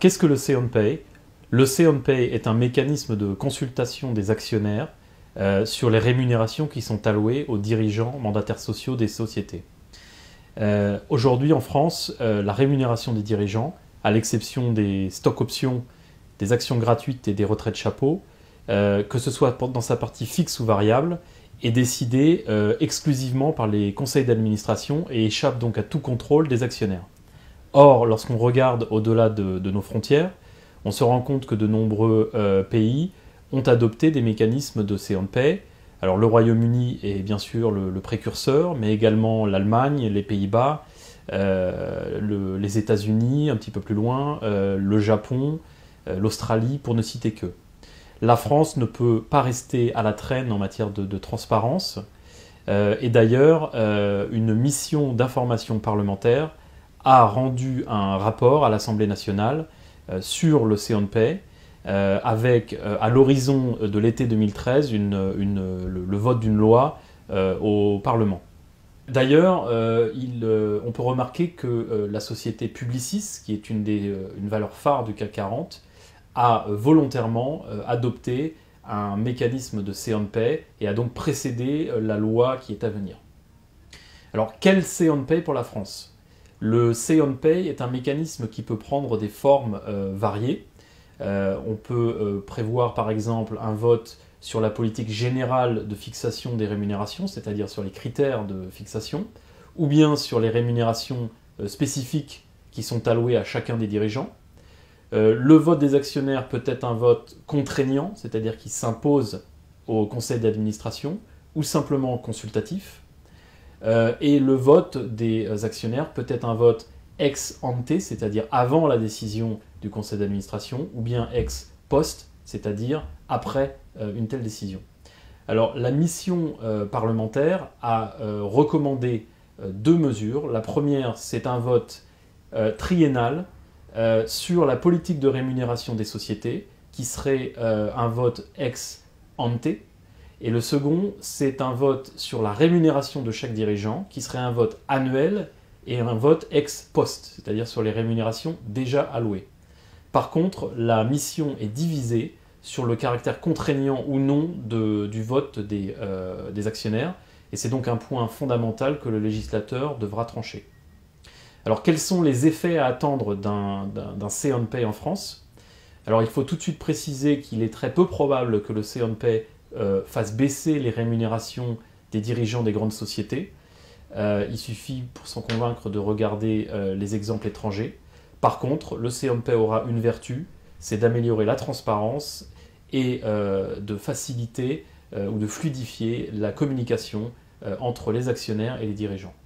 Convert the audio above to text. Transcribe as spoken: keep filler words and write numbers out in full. Qu'est-ce que le Say on Pay? Le Say on Pay est un mécanisme de consultation des actionnaires euh, sur les rémunérations qui sont allouées aux dirigeants mandataires sociaux des sociétés. Euh, Aujourd'hui en France, euh, la rémunération des dirigeants, à l'exception des stocks options, des actions gratuites et des retraites chapeaux, euh, que ce soit dans sa partie fixe ou variable, est décidée euh, exclusivement par les conseils d'administration et échappe donc à tout contrôle des actionnaires. Or, lorsqu'on regarde au-delà de, de nos frontières, on se rend compte que de nombreux euh, pays ont adopté des mécanismes de Say on Pay. Alors le Royaume-Uni est bien sûr le, le précurseur, mais également l'Allemagne, les Pays-Bas, euh, le, les États-Unis, un petit peu plus loin, euh, le Japon, euh, l'Australie, pour ne citer que. La France ne peut pas rester à la traîne en matière de, de transparence. Euh, et d'ailleurs, euh, une mission d'information parlementaire a rendu un rapport à l'Assemblée nationale euh, sur le Say on Pay, euh, avec euh, à l'horizon de l'été deux mille treize une, une, le, le vote d'une loi euh, au Parlement. D'ailleurs, euh, euh, on peut remarquer que euh, la société Publicis, qui est une, des, euh, une valeur phare du CAC quarante, a volontairement euh, adopté un mécanisme de Say on Pay et a donc précédé euh, la loi qui est à venir. Alors, quel Say on Pay pour la France? Le Say on Pay est un mécanisme qui peut prendre des formes euh, variées. Euh, on peut euh, prévoir par exemple un vote sur la politique générale de fixation des rémunérations, c'est-à-dire sur les critères de fixation, ou bien sur les rémunérations euh, spécifiques qui sont allouées à chacun des dirigeants. Euh, le vote des actionnaires peut être un vote contraignant, c'est-à-dire qui s'impose au conseil d'administration, ou simplement consultatif. Euh, et le vote des actionnaires peut être un vote ex ante, c'est-à-dire avant la décision du conseil d'administration, ou bien ex post, c'est-à-dire après euh, une telle décision. Alors la mission euh, parlementaire a euh, recommandé euh, deux mesures. La première, c'est un vote euh, triennal euh, sur la politique de rémunération des sociétés, qui serait euh, un vote ex ante. Et le second, c'est un vote sur la rémunération de chaque dirigeant, qui serait un vote annuel et un vote ex post, c'est-à-dire sur les rémunérations déjà allouées. Par contre, la mission est divisée sur le caractère contraignant ou non de, du vote des, euh, des actionnaires, et c'est donc un point fondamental que le législateur devra trancher. Alors, quels sont les effets à attendre d'un Say on Pay en France? Alors, il faut tout de suite préciser qu'il est très peu probable que le Say on Pay Euh, fasse baisser les rémunérations des dirigeants des grandes sociétés. Euh, il suffit, pour s'en convaincre, de regarder euh, les exemples étrangers. Par contre, le Say on Pay aura une vertu, c'est d'améliorer la transparence et euh, de faciliter euh, ou de fluidifier la communication euh, entre les actionnaires et les dirigeants.